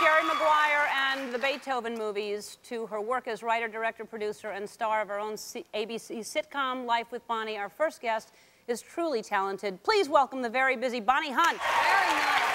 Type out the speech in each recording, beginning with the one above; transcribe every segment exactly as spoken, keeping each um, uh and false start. Jerry Maguire and the Beethoven movies to her work as writer, director, producer, and star of our own A B C sitcom, Life with Bonnie. Our first guest is truly talented. Please welcome the very busy Bonnie Hunt. Very nice.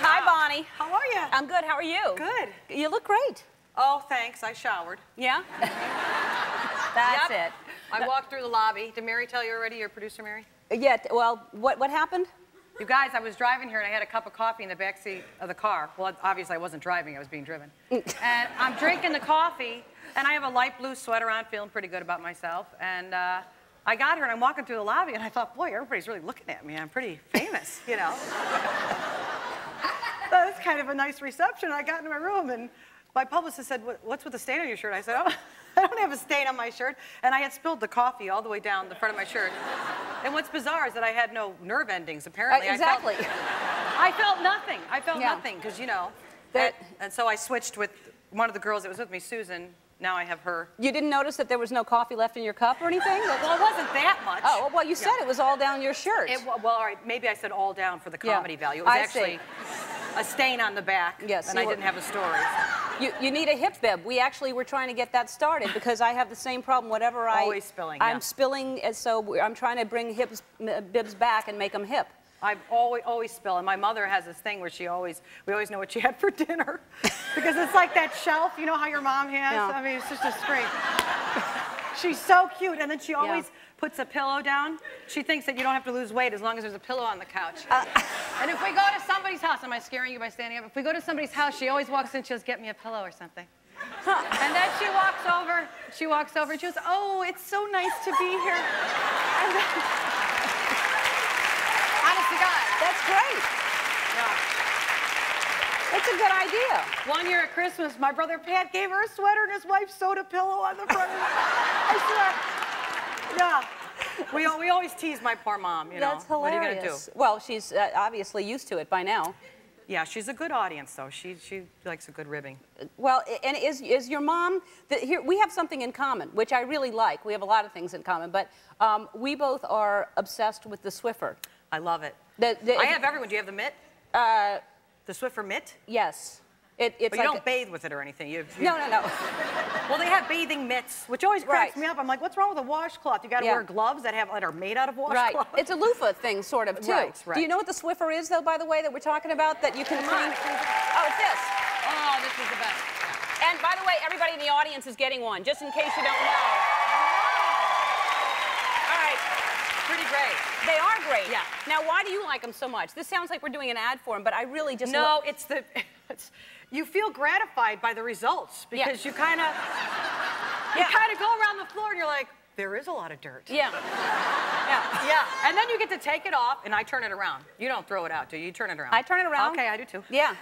Hi, wow. Bonnie. How are you? I'm good. How are you? Good. You look great. Oh, thanks. I showered. Yeah? That's yep. it. I no. walked through the lobby. Did Mary tell you already, your producer, Mary? Yeah. Well, what, what happened? You guys, I was driving here, and I had a cup of coffee in the backseat of the car. Well, obviously, I wasn't driving. I was being driven. And I'm drinking the coffee, and I have a light blue sweater on, feeling pretty good about myself. And uh, I got here, and I'm walking through the lobby, and I thought, boy, everybody's really looking at me. I'm pretty famous, you know? So it was kind of a nice reception. I got into my room, and my publicist said, what's with the stain on your shirt? I said, oh, I don't have a stain on my shirt. And I had spilled the coffee all the way down the front of my shirt. And what's bizarre is that I had no nerve endings, apparently. Uh, exactly. I felt, I felt nothing. I felt yeah. nothing, because, you know. That, and, and so I switched with one of the girls that was with me, Susan. Now I have her. You didn't notice that there was no coffee left in your cup or anything? Well, it wasn't that much. Oh, well, you said yeah. it was all down your shirt. It, well, all right, maybe I said all down for the comedy yeah. value. It was I actually see. a stain on the back, yes, and I didn't have a story. You, you need a hip bib. We actually were trying to get that started because I have the same problem. Whatever I... Always spilling, I'm yeah. spilling, and so I'm trying to bring hips, bibs back and make them hip. I always, always spill, and my mother has this thing where she always, we always know what she had for dinner. Because it's like that shelf, you know how your mom has? Yeah. I mean, it's just a scrape. She's so cute, and then she always yeah. puts a pillow down. She thinks that you don't have to lose weight as long as there's a pillow on the couch. Uh, and if we go to somebody's house, am I scaring you by standing up? If we go to somebody's house, she always walks in, she goes, get me a pillow or something. Huh. And then she walks over, she walks over, and she goes, oh, it's so nice to be here. And then, that's great. Yeah. It's a good idea. One year at Christmas, my brother Pat gave her a sweater and his wife sewed a pillow on the front of it. I swear. Yeah. We, we always tease my poor mom, you know. That's hilarious. What are you going to do? Well, she's uh, obviously used to it by now. Yeah, she's a good audience, though. She, she likes a good ribbing. Well, and is, is your mom... The, here, we have something in common, which I really like. We have a lot of things in common, but um, we both are obsessed with the Swiffer. I love it. The, the, I have everyone. Do you have the mitt? Uh, the Swiffer mitt? Yes. It, it's but you like don't a, bathe with it or anything. You, you, no, no, no. Well, they have bathing mitts, which always cracks right. me up. I'm like, what's wrong with a washcloth? You got to yeah. wear gloves that have that are made out of washcloth. Right. It's a loofah thing, sort of, too. Right, right. Do you know what the Swiffer is, though, by the way, that we're talking about? That you can change. Oh, it's this. Oh, this is the best. And by the way, everybody in the audience is getting one, just in case you don't know. Pretty great. They are great. Yeah. Now, why do you like them so much? This sounds like we're doing an ad for them, but I really just... No, it's the... It's, you feel gratified by the results because yeah. you kind of... You yeah. kind of go around the floor and you're like, there is a lot of dirt. Yeah. yeah. Yeah. And then you get to take it off, and I turn it around. You don't throw it out, do you? You turn it around. I turn it around. Okay, I do too. Yeah.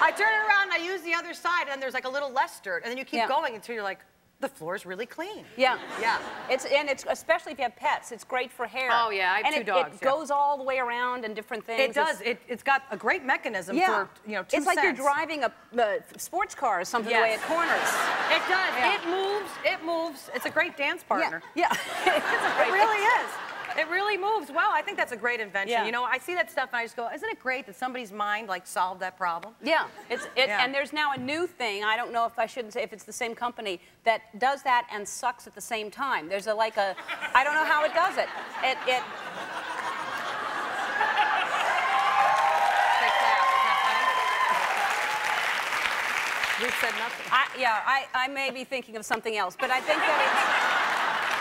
I turn it around, and I use the other side, and there's like a little less dirt, and then you keep yeah. going until you're like... The floor's really clean. Yeah. Yeah. It's, and it's, especially if you have pets, it's great for hair. Oh, yeah, I have and two it, dogs. It yeah. goes all the way around and different things. It does. It's, it, it's got a great mechanism yeah. for, you know, two It's like cents. You're driving a, a sports car or something yes. the way it corners. It does. Yeah. It moves. It moves. It's a great dance partner. Yeah. yeah. It's a great it really dance. is. It really moves well. I think that's a great invention. Yeah. You know, I see that stuff and I just go, isn't it great that somebody's mind like solved that problem? Yeah. It's it, yeah. And there's now a new thing. I don't know if I shouldn't say if it's the same company that does that and sucks at the same time. There's a like a, I don't know how it does it. It it. We said nothing. I, yeah. I I may be thinking of something else, but I think that it's.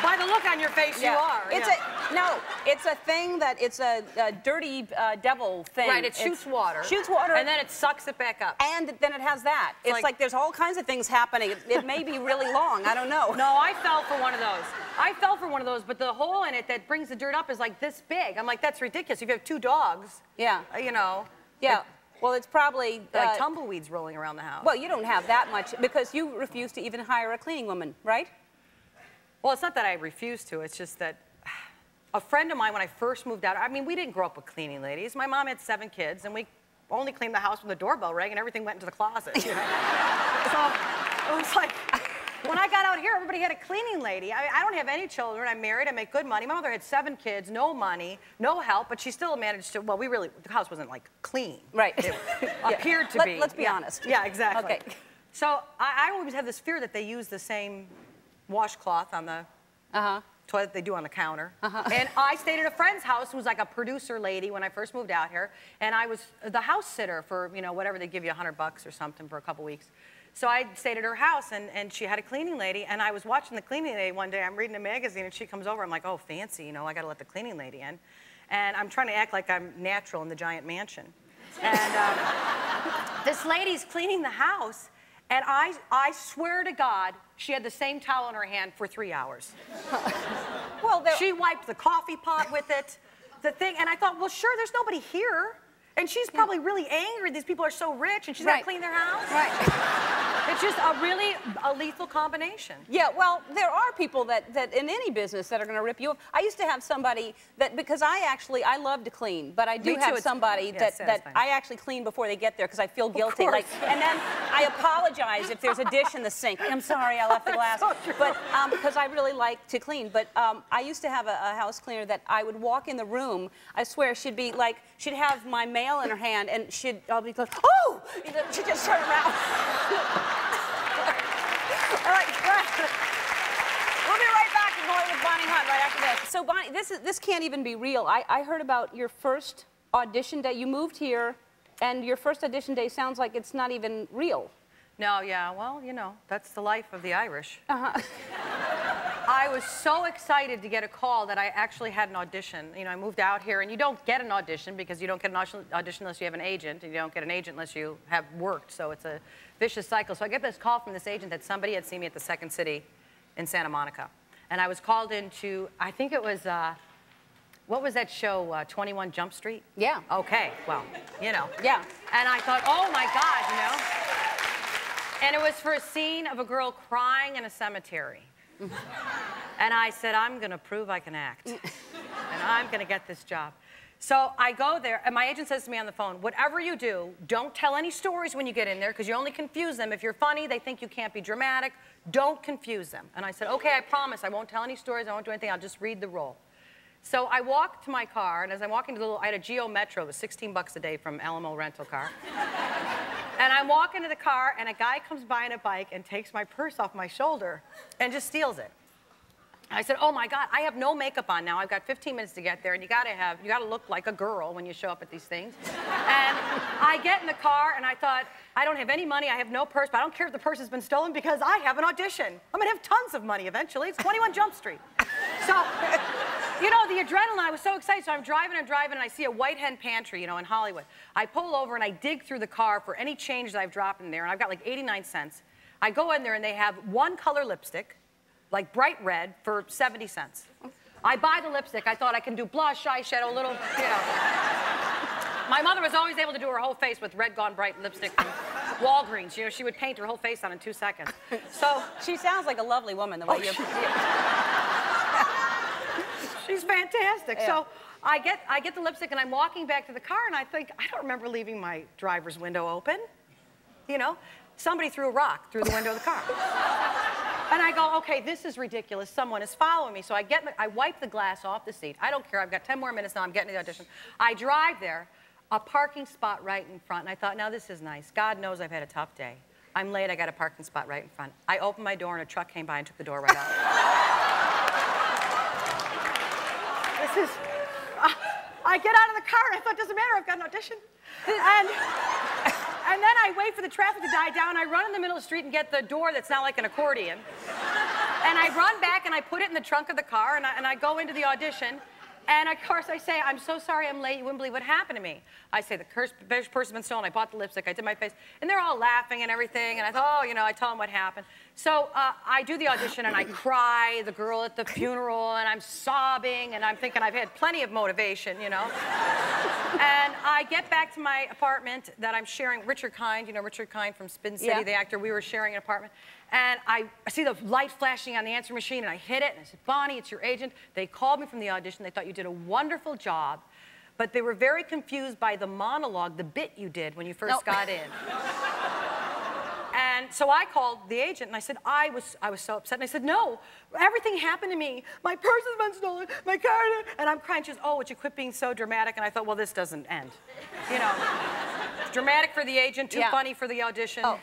By the look on your face, yeah. you are. It's yeah. a no. It's a thing that it's a, a dirty uh, devil thing. Right. It shoots it's, water. Shoots water. And then it sucks it back up. And then it has that. It's, it's like, like there's all kinds of things happening. It, it may be really long. I don't know. No, I fell for one of those. I fell for one of those. But the hole in it that brings the dirt up is like this big. I'm like, that's ridiculous. If you have two dogs. Yeah. Uh, you know. Yeah. It, Well, it's probably... Uh, like tumbleweeds rolling around the house. Well, you don't have that much because you refuse to even hire a cleaning woman, right? Well, it's not that I refuse to. It's just that a friend of mine, when I first moved out, I mean, we didn't grow up with cleaning ladies. My mom had seven kids, and we only cleaned the house when the doorbell rang, and everything went into the closet. You know? So it was like, When I got out here, everybody had a cleaning lady. I, I don't have any children. I'm married. I make good money. My mother had seven kids, no money, no help, but she still managed to, well, we really, the house wasn't like clean. Right. It yeah. appeared to Let, be. Let's be yeah. honest. Yeah, exactly. Okay. So I, I always have this fear that they use the same washcloth on the uh-huh. toilet they do on the counter. Uh-huh. And I stayed at a friend's house who was like a producer lady when I first moved out here. And I was the house sitter for, you know, whatever, they give you a hundred bucks or something for a couple weeks. So I stayed at her house, and, and she had a cleaning lady, and I was watching the cleaning lady one day. I'm reading a magazine, and she comes over. I'm like, oh, fancy, you know, I got to let the cleaning lady in. And I'm trying to act like I'm natural in the giant mansion. And um, this lady's cleaning the house, and I, I swear to God, she had the same towel in her hand for three hours. Well, she wiped the coffee pot with it, the thing, and I thought, well, sure, there's nobody here. And she's probably really angry. These people are so rich, and she's right. got to clean their house. Right. It's just a really a lethal combination. Yeah. Well, there are people that that in any business that are going to rip you off. I used to have somebody that because I actually I love to clean, but I do have somebody yeah, that that I actually clean before they get there because I feel guilty. Like, and then I apologize if there's a dish in the sink. I'm sorry, I left the glass. So but because um, I really like to clean. But um, I used to have a, a house cleaner that I would walk in the room. I swear she'd be like she'd have my mail in her hand, and she'd all be like, oh! She'd just turn around. All right, we'll be right back with more with Bonnie Hunt right after this. So, Bonnie, this, is, this can't even be real. I, I heard about your first audition day. You moved here, and your first audition day sounds like it's not even real. No, yeah, well, you know, that's the life of the Irish. Uh-huh. I was so excited to get a call that I actually had an audition. You know, I moved out here, and you don't get an audition because you don't get an audition unless you have an agent, and you don't get an agent unless you have worked, so it's a vicious cycle. So I get this call from this agent that somebody had seen me at the Second City in Santa Monica, and I was called into, I think it was, uh, what was that show, uh, twenty-one Jump Street? Yeah. Okay, well, you know. Yeah. And I thought, oh, my God, you know? And it was for a scene of a girl crying in a cemetery. And I said, I'm going to prove I can act. And I'm going to get this job. So I go there, and my agent says to me on the phone, whatever you do, don't tell any stories when you get in there, because you only confuse them. If you're funny, they think you can't be dramatic. Don't confuse them. And I said, okay, I promise. I won't tell any stories. I won't do anything. I'll just read the role. So I walked to my car, and as I'm walking to the little, I had a Geo Metro. It was sixteen bucks a day from Alamo rental car. And I'm walking to the car, and a guy comes by on a bike and takes my purse off my shoulder and just steals it. I said, oh, my God, I have no makeup on now. I've got fifteen minutes to get there, and you gotta have, you gotta look like a girl when you show up at these things. And I get in the car, and I thought, I don't have any money, I have no purse, but I don't care if the purse has been stolen because I have an audition. I'm gonna have tons of money eventually. It's twenty-one Jump Street. So, you know, the adrenaline, I was so excited. So I'm driving and driving, and I see a White Hen Pantry, you know, in Hollywood. I pull over, and I dig through the car for any change that I've dropped in there, and I've got like eighty-nine cents. I go in there, and they have one color lipstick, like bright red, for seventy cents. I buy the lipstick. I thought I can do blush, eyeshadow, little, you know. My mother was always able to do her whole face with red gone bright lipstick from Walgreens. You know, she would paint her whole face on in two seconds. So she sounds like a lovely woman, the way oh, you... She's fantastic. Yeah. So I get, I get the lipstick, and I'm walking back to the car, and I think, I don't remember leaving my driver's window open. You know? Somebody threw a rock through the window of the car. And I go, okay, this is ridiculous. Someone is following me. So I, get, I wipe the glass off the seat. I don't care. I've got ten more minutes now. I'm getting to the audition. I drive there, a parking spot right in front, and I thought, now this is nice. God knows I've had a tough day. I'm late. I got a parking spot right in front. I opened my door, and a truck came by and took the door right out. This is, uh, I get out of the car, and I thought, doesn't matter, I've got an audition. And, and then I wait for the traffic to die down. I run in the middle of the street and get the door that's not like an accordion. And I run back, and I put it in the trunk of the car, and I, and I go into the audition. And, of course, I say, I'm so sorry I'm late. You wouldn't believe what happened to me. I say, the cursed purse has been stolen. I bought the lipstick. I did my face. And they're all laughing and everything. And I thought, oh, you know, I tell them what happened. So uh, I do the audition, and I cry, the girl at the funeral, and I'm sobbing. And I'm thinking I've had plenty of motivation, you know. And I get back to my apartment that I'm sharing. Richard Kind, you know, Richard Kind from Spin City, yeah. the actor. We were sharing an apartment. And I see the light flashing on the answering machine, and I hit it, and I said, Bonnie, it's your agent. They called me from the audition. They thought you did a wonderful job, but they were very confused by the monologue, the bit you did when you first no. got in. And so I called the agent and I said, I was, I was so upset. And I said, no, everything happened to me. My purse has been stolen, my car, and I'm crying. She says, oh, would you quit being so dramatic? And I thought, well, this doesn't end. You know, dramatic for the agent, too yeah. funny for the audition. Oh.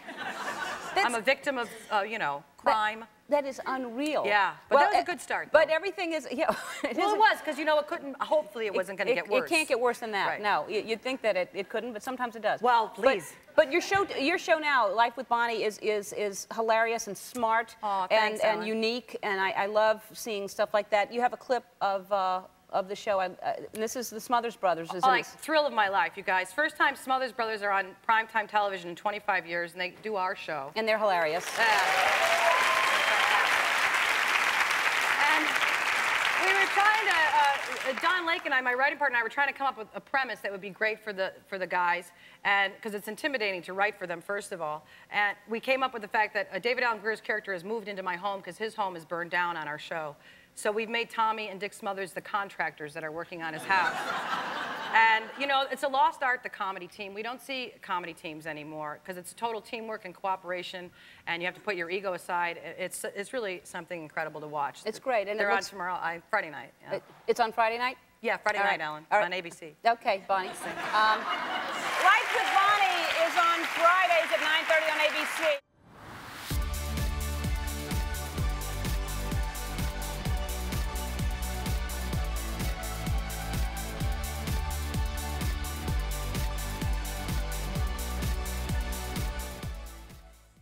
I'm a victim of, uh, you know, crime. That, that is unreal. Yeah, but well, that was a good start, though. But everything is, yeah. It well, it was, because, you know, it couldn't, hopefully it wasn't going to get worse. It can't get worse than that, right. no. You'd think that it, it couldn't, but sometimes it does. Well, please. But, But your show, your show now, Life with Bonnie, is is is hilarious and smart oh, thanks, and and unique, and I, I love seeing stuff like that. You have a clip of uh, of the show, I, uh, and this is the Smothers Brothers. Isn't oh, like it? Thrill of my life, you guys! First time Smothers Brothers are on primetime television in twenty-five years, and they do our show, and they're hilarious. Yeah. And we were trying to, uh, Don Lake and I, my writing partner and I, were trying to come up with a premise that would be great for the for the guys. And because it's intimidating to write for them, first of all. And we came up with the fact that uh, David Alan Greer's character has moved into my home because his home is burned down on our show. So we've made Tommy and Dick Smothers the contractors that are working on his house. And, you know, it's a lost art, the comedy team. We don't see comedy teams anymore because it's total teamwork and cooperation, and you have to put your ego aside. It's, it's really something incredible to watch. It's great. And They're it looks, on tomorrow, uh, Friday night. Yeah. It's on Friday night? Yeah, Friday All night, right. Ellen, All on right. A B C. Okay, Bonnie. Um, Life with Bonnie is on Fridays at nine thirty on A B C.